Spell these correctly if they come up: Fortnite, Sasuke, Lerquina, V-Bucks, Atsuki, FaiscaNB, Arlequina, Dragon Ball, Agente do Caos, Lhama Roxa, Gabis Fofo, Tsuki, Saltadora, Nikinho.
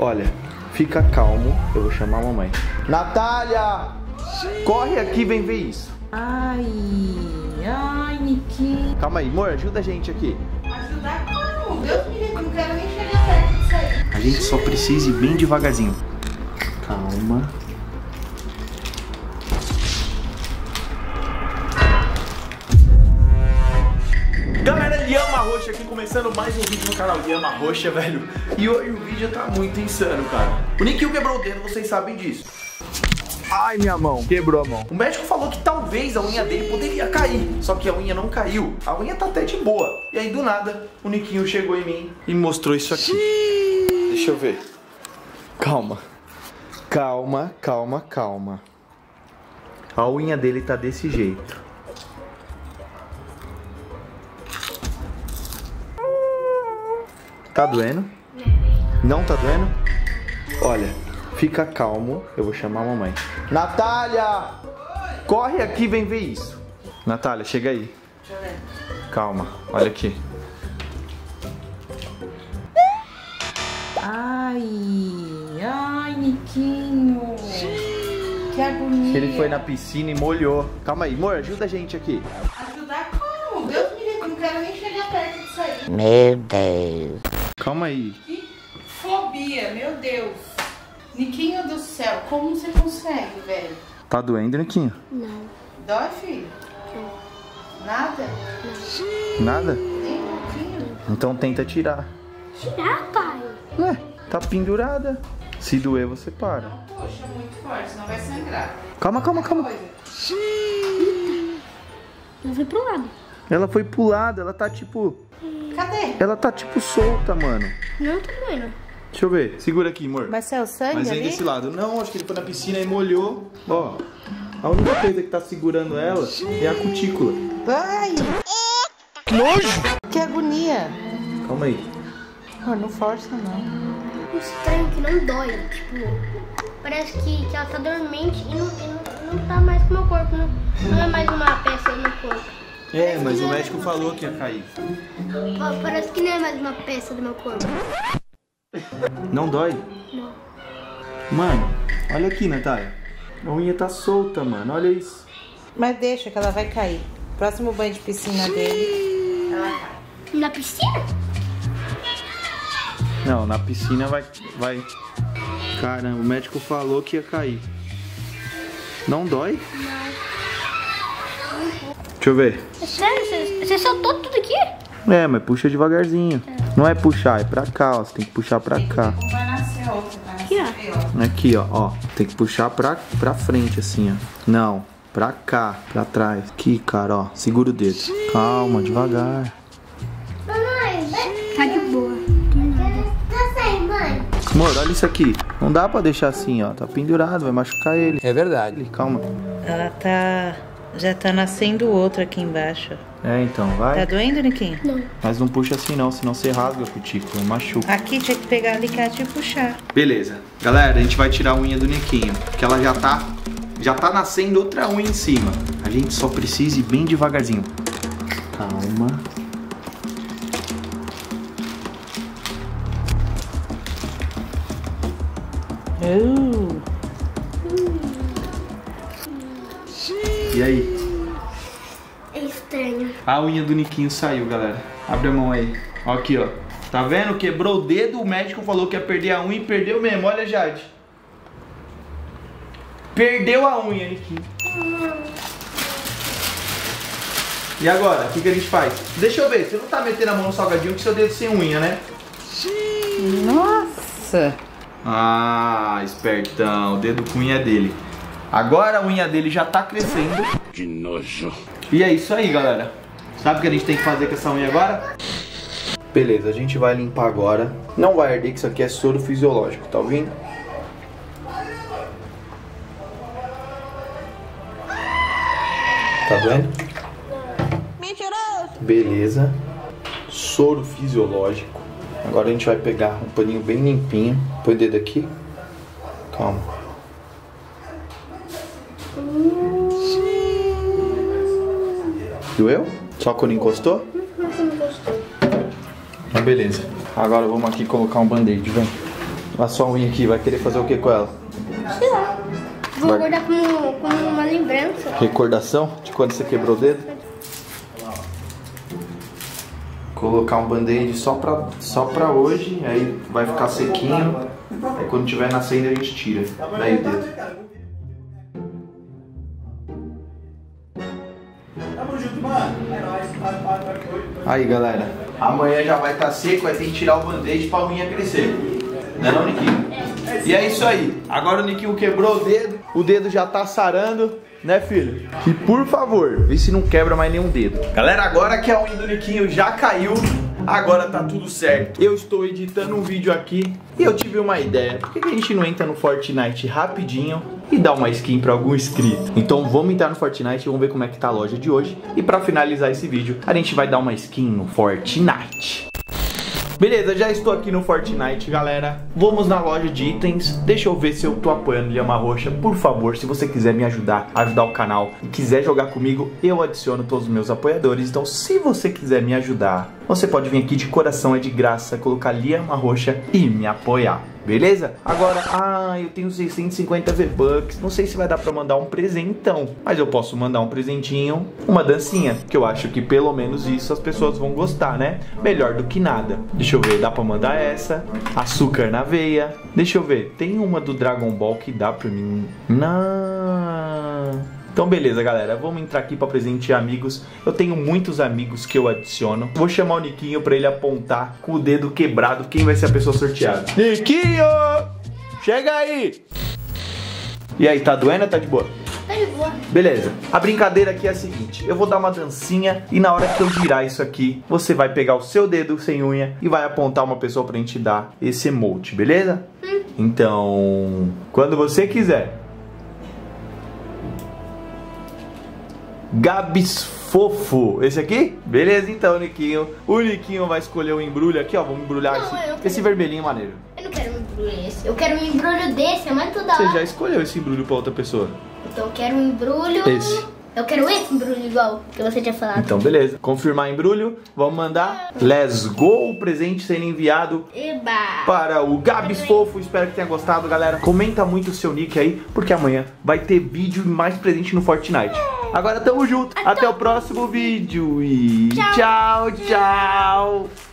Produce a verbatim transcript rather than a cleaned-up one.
Olha, fica calmo, eu vou chamar a mamãe. Natália, corre aqui, vem ver isso. Ai, ai, Niki. Calma aí, amor, ajuda a gente aqui. Ajudar como? Deus me livre, não quero nem chegar perto disso aí. A gente só precisa ir bem devagarzinho. Calma. Lhama Roxa aqui, começando mais um vídeo no canal Lhama Roxa, velho. E hoje o vídeo tá muito insano, cara. O Niquinho quebrou o dedo, vocês sabem disso. Ai, minha mão, quebrou a mão. O médico falou que talvez a unha dele poderia cair, só que a unha não caiu. A unha tá até de boa. E aí, do nada, o Niquinho chegou em mim e mostrou isso aqui. Xiii. Deixa eu ver. Calma. Calma, calma, calma. A unha dele tá desse jeito. Tá doendo? Não tá doendo? Olha, fica calmo, eu vou chamar a mamãe. Natália! Corre aqui, vem ver isso. Natália, chega aí. Calma, olha aqui. Ai, ai, Niquinho. Que agonia. Ele foi na piscina e molhou. Calma aí, amor, ajuda a gente aqui. Ajudar como? Deus me livre, não quero nem chegar perto disso aí. Meu Deus. Calma aí. Que fobia, meu Deus. Niquinho do céu, como você consegue, velho? Tá doendo, Niquinho? Não. Dói, filho? Não. Nada? Não. Nada? Nem um pouquinho. Então tenta tirar. Tirar, pai? Ué, tá pendurada. Se doer, você para. Não puxa muito forte, senão vai sangrar. Calma, calma, calma. Ela foi pro lado. Ela foi pro lado, ela tá tipo... Cadê? Ela tá tipo solta, mano. Não tá doendo. Deixa eu ver. Segura aqui, amor. Mas é o sangue Mas vem ali? Desse lado. Não, acho que ele foi na piscina e molhou. Ó, a única coisa que tá segurando ela é a cutícula. Ai! Que nojo! Que agonia! Calma aí. Oh, não força, não. O estranho que não dói. Tipo, parece que, que ela tá dormente e não, não, não tá mais com o meu corpo. Não, não é mais uma peça no corpo. É, parece mas o médico falou que ia cair. Parece que não é mais uma peça do meu corpo. Não dói? Não. Mano, olha aqui, Natália. A unha tá solta, mano. Olha isso. Mas deixa que ela vai cair. Próximo banho de piscina dele. Ela cai. Na piscina? Não, na piscina vai... vai. Cara, o médico falou que ia cair. Não dói? Não. Deixa eu ver. É sério? Você, você soltou tudo aqui? É, mas puxa devagarzinho. É. Não é puxar, é pra cá, ó. Você tem que puxar pra tem cá. Que vai nascer outro, vai nascer aqui, ó. Aqui, ó, ó. Tem que puxar pra, pra frente, assim, ó. Não, pra cá, pra trás. Aqui, cara, ó. Segura o dedo. Sim. Calma, devagar. Mamãe, tá de boa. Tá sem, mãe. Amor, olha isso aqui. Não dá pra deixar assim, ó. Tá pendurado, vai machucar ele. É verdade. Calma. Ela tá... Já tá nascendo outro aqui embaixo. É, então, vai. Tá doendo, Niquinho? Não. Mas não puxa assim não, senão você rasga a cutícula, machuca. Aqui tinha que pegar alicate e puxar. Beleza. Galera, a gente vai tirar a unha do Niquinho, porque ela já tá, já tá nascendo outra unha em cima. A gente só precisa ir bem devagarzinho. Calma. Uh. E aí? É estranho. A unha do Niquinho saiu, galera. Abre a mão aí. Ó aqui, ó. Tá vendo? Quebrou o dedo, o médico falou que ia perder a unha e perdeu mesmo. Olha, Jade. Perdeu a unha, Niquinho. E agora? O que, que a gente faz? Deixa eu ver. Você não tá metendo a mão no salgadinho que seu dedo sem unha, né? Nossa. Ah, espertão. O dedo com unha dele. Agora a unha dele já tá crescendo. Que nojo. E é isso aí, galera. Sabe o que a gente tem que fazer com essa unha agora? Beleza, a gente vai limpar agora. Não vai arder, que isso aqui é soro fisiológico, tá ouvindo? Tá doendo? Mentiroso. Beleza. Soro fisiológico. Agora a gente vai pegar um paninho bem limpinho. Põe o dedo aqui. Calma. Doeu? Só quando encostou? Não, não encostou. Ah, beleza. Agora vamos aqui colocar um band-aid, vem. A sua unha aqui, vai querer fazer o que com ela? Sei lá. Vou vai... guardar como, como uma lembrança. Recordação de quando você quebrou o dedo? Colocar um band-aid só pra, só pra hoje, aí vai ficar sequinho. Aí quando tiver nascendo a gente tira. Daí o dedo. Aí galera, amanhã já vai estar seco, vai ter que tirar o band-aid pra unha crescer. Não é não, Niquinho? E é isso aí, agora o Niquinho quebrou o dedo, o dedo já tá sarando, né filho? E por favor, vê se não quebra mais nenhum dedo. Galera, agora que a unha do Niquinho já caiu, agora tá tudo certo. Eu estou editando um vídeo aqui e eu tive uma ideia. Por que a gente não entra no Fortnite rapidinho e dá uma skin pra algum inscrito? Então vamos entrar no Fortnite e vamos ver como é que tá a loja de hoje. E pra finalizar esse vídeo, a gente vai dar uma skin no Fortnite. Beleza, já estou aqui no Fortnite, galera. Vamos na loja de itens. Deixa eu ver se eu tô apoiando Lhama Roxa. Por favor, se você quiser me ajudar, ajudar o canal e quiser jogar comigo, eu adiciono todos os meus apoiadores. Então, se você quiser me ajudar, você pode vir aqui de coração, é de graça, colocar Lhama Roxa e me apoiar. Beleza? Agora, ah, eu tenho seiscentos e cinquenta V-Bucks. Não sei se vai dar pra mandar um presentão, mas eu posso mandar um presentinho, uma dancinha, que eu acho que pelo menos isso as pessoas vão gostar, né? Melhor do que nada. Deixa eu ver, dá pra mandar essa. Açúcar na veia. Deixa eu ver, tem uma do Dragon Ball que dá pra mim. Não... Então beleza galera, vamos entrar aqui pra presentear amigos. Eu tenho muitos amigos que eu adiciono. Vou chamar o Niquinho pra ele apontar com o dedo quebrado quem vai ser a pessoa sorteada. Niquinho! Chega aí! E aí, tá doendo ou tá de boa? Tá de boa. Beleza, a brincadeira aqui é a seguinte. Eu vou dar uma dancinha e na hora que eu girar isso aqui, você vai pegar o seu dedo sem unha e vai apontar uma pessoa pra gente dar esse emote, beleza? Hum. Então, quando você quiser. Gabis Fofo, esse aqui? Beleza então, Niquinho. O Niquinho vai escolher o embrulho aqui, ó. Vamos embrulhar não, esse, quero... esse vermelhinho maneiro. Eu não quero um embrulho desse. Eu quero um embrulho desse, é mais toda hora. Você já escolheu esse embrulho pra outra pessoa. Então eu quero um embrulho... Esse. Eu quero esse embrulho igual que você tinha falado. Então beleza, confirmar embrulho. Vamos mandar. Let's go, o presente sendo enviado. Eba. Para o Gabis Fofo. Espero que tenha gostado, galera. Comenta muito o seu nick aí, porque amanhã vai ter vídeo e mais presente no Fortnite. Agora tamo junto. Até, Até o próximo vídeo e tchau, tchau. tchau.